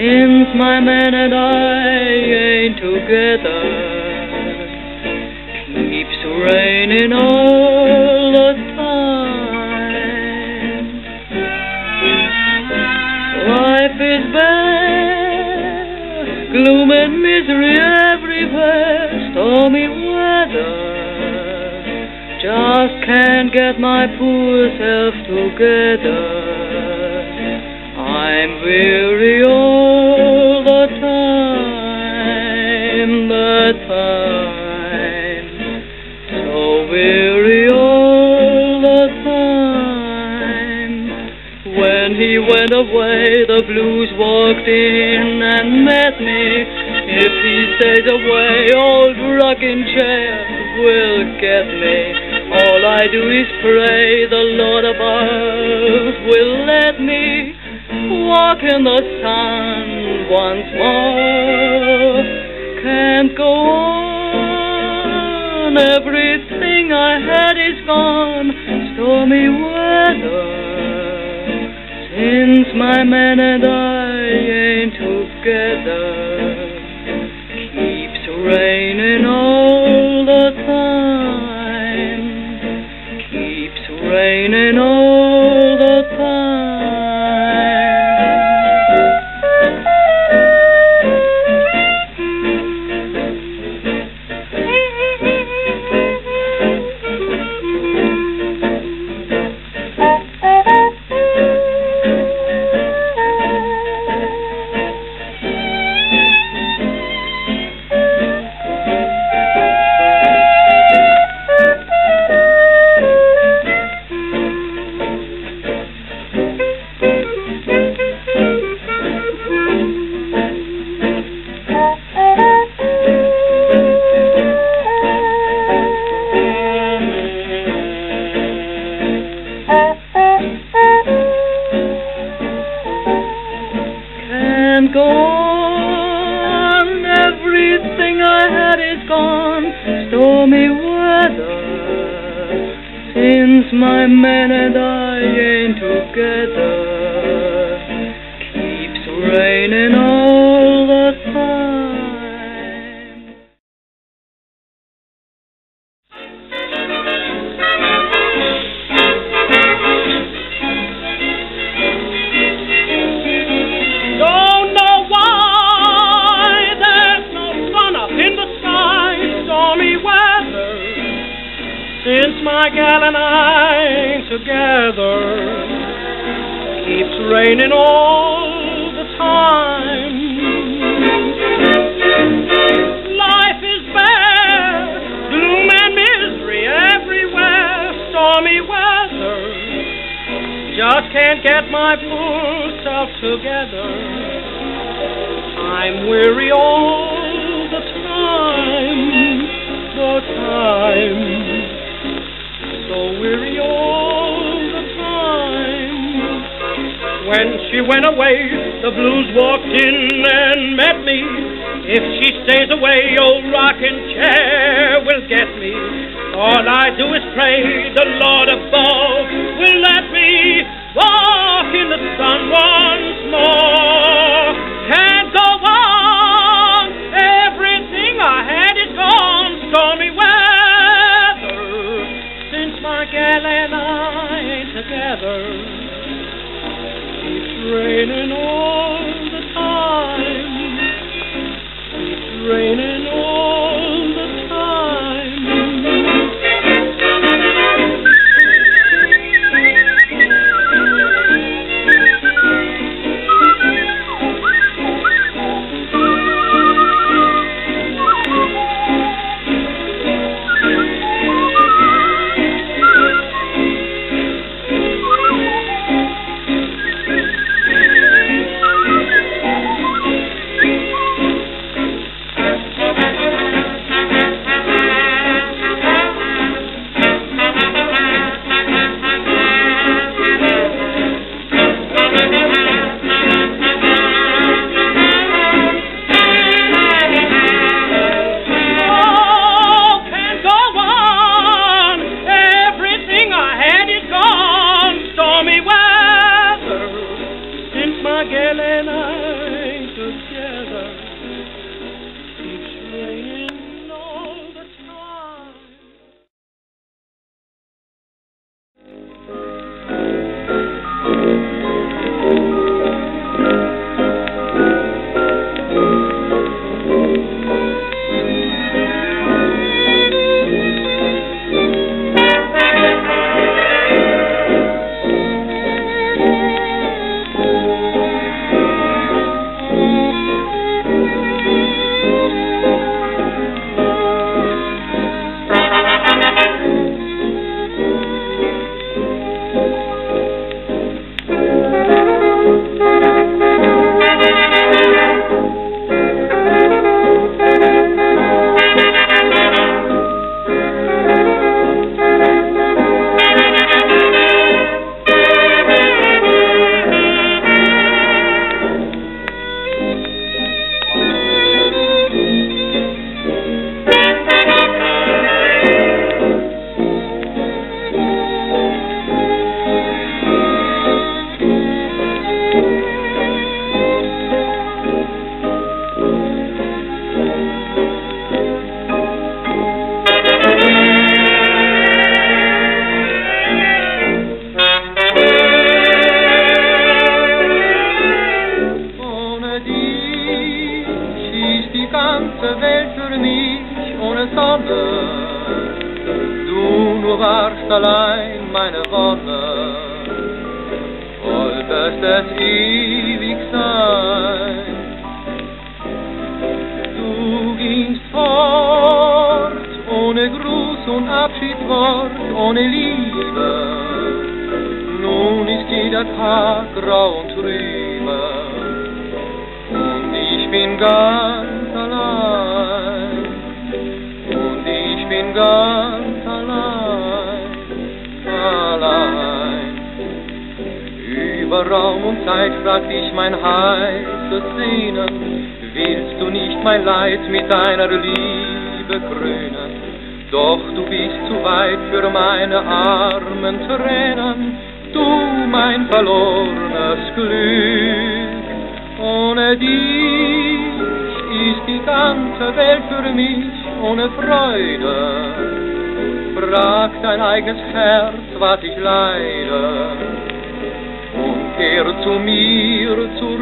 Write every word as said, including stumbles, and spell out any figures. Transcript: Since my man and I ain't together, keeps raining all the time. Life is bad, gloom and misery everywhere, stormy weather. Just can't get my poor self together. I'm weary all the time, the time. So weary all the time. When he went away, the blues walked in and met me. If he stays away, old rocking chair will get me. All I do is pray the Lord above will let me walk in the sun once more. Can't go on, everything I had is gone. Stormy weather, since my man and I ain't together, keeps raining all the time. Raining all the gone, everything I had is gone. Stormy weather, since my man and I ain't together, keeps raining all the time. Since my gal and I ain't together, keeps raining all the time. Life is bad, gloom and misery everywhere, stormy weather. Just can't get my poor self together. I'm weary all the time, the time. When she went away, the blues walked in and met me. If she stays away, old rocking chair will get me. All I do is pray the Lord above will let me walk in the sun once more. Can't go on, everything I had is gone. Stormy weather, since my gal and I ain't together. It's raining all the time. It's raining all the time. ganze Welt für mich ohne Sonne. Du nur warst allein meine Wonne. Wolltest es ewig sein. Du gingst fort, ohne Gruß und Abschiedswort, ohne Liebe. Nun ist jeder Tag grau und trübe. Und ich bin ganz allein. Und ich bin ganz allein. Allein. Über Raum und Zeit fragt ich mein heißes Sehnen. Willst du nicht mein Leid mit deiner Liebe krönen? Doch du bist zu weit für meine armen Tränen. Du, mein verlorenes Glück. Ohne dich ist die ganze Welt für mich ohne Freude. Frag dein eigenes Herz, was ich leide, und kehre zu mir zurück.